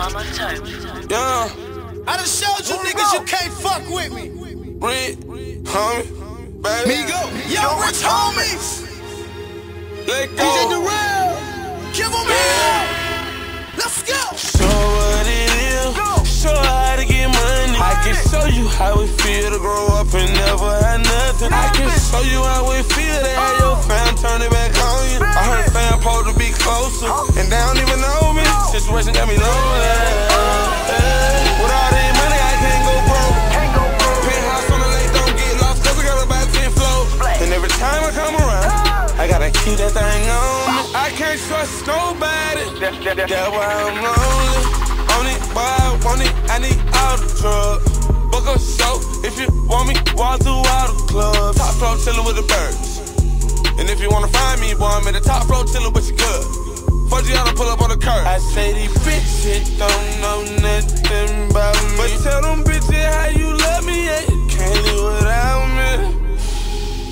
Yeah. I just showed you niggas you can't fuck with me. Red, homie, baby. Migos. Yo, rich homies. Let go. DJ Durel. Give them hell. Let's go. Show what it is. Go. Show how to get money. I can show you how it feel to grow up and never have nothing. I can show you how it feel to have your fam turn it back on you. I heard fam supposed to be closer, and they don't even know me. Situation got me lonely. With all that money, I can't go broke. Penthouse on the lake, don't get lost, cause I got about 10 floats. And every time I come around, I gotta keep that thing on me. I can't trust nobody. That's why I'm lonely. On it, boy, I want it, I need all the drugs. Book a show if you want me, walk through all the clubs. Top floor chillin' with the birds. And if you wanna find me, boy, I'm in the top floor chillin' with your girl. Fuck you, I pull up on the curb. I say these bitches don't know nothing about me. But tell them bitches how you love me, yeah. Can't live without me.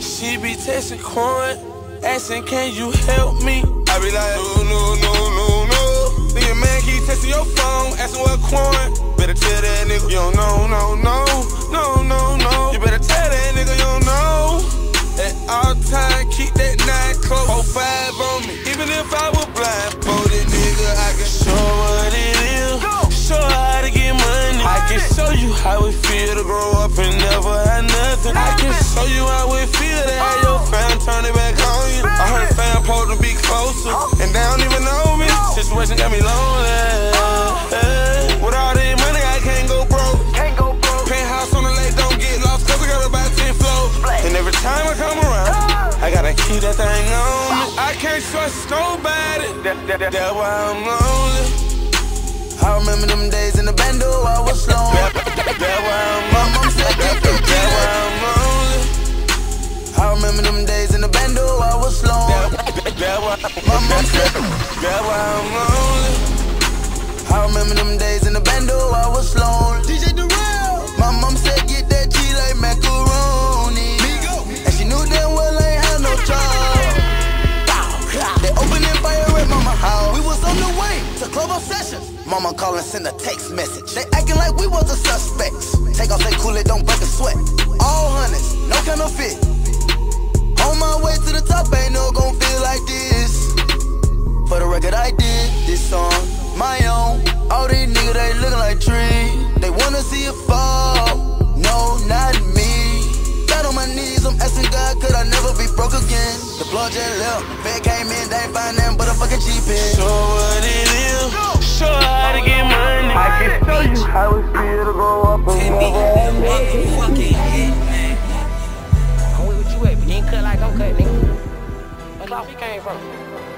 She be texting Quan, asking, can you help me? I be like, no, no, no, no, no. Nigga, man, keep texting your phone, asking what Quan. Better tell that nigga, you don't know, no, no, no, no, no. You better tell that nigga, you don't know. At all time, keep that nine close. 4-5 on me, even if I was blindfolded, nigga. I can show what it is. Show how to get money. I can show you how it feel to grow up and never have nothing. I can show you how it feel to have your fam turn it back on you. I heard fam supposed to be closer, and they don't even know me. Situation got me lonely. With all that money, I can't go broke. Penthouse on the lake, don't get lost, cause I got about 10 floats. And every time I come around, I gotta keep that thing on me. I can't trust nobody. That's why I'm lonely. I remember them days in the bando, I was lonely. That's why I'm lonely. That's why I'm lonely. I remember them days in the bando, I was lonely. That's why I'm lonely. I remember them days in the bando, I was lonely. DJ Durel. My mom said get that G like macaroni. And she knew damn well I ain't had no job. We was on the way to club obsessions. Mama callin', send a text message. They actin' like we was the suspects. Take off that Kool-Aid, don't break a sweat. All hundreds, no counterfeit. On my way to the top, ain't no gon' feel like this. For the record, I did this song, my own. All these niggas, they lookin' like trees. They wanna see it fall, no, not me. Got on my knees, I'm asking God, could I never be broke again? The blood just left, fed came in, they ain't find nothing but a fucking G-Pen. Show what it is, show how to get money. I can show you how it feel to grow up and motherfucking hit, man. I'm with you at, but you ain't cut like I'm cut, nigga. That's all we came from.